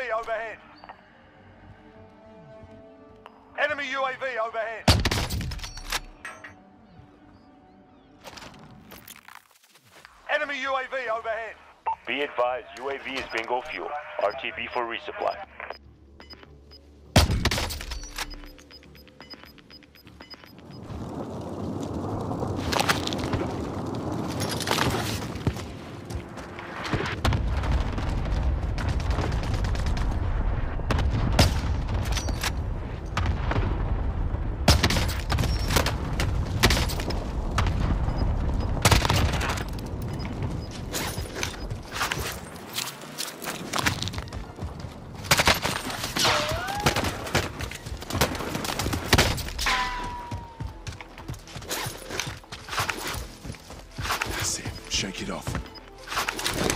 UAV overhead. Enemy UAV overhead. Enemy UAV overhead. Be advised, UAV is bingo fuel. RTB for resupply. Shake it off.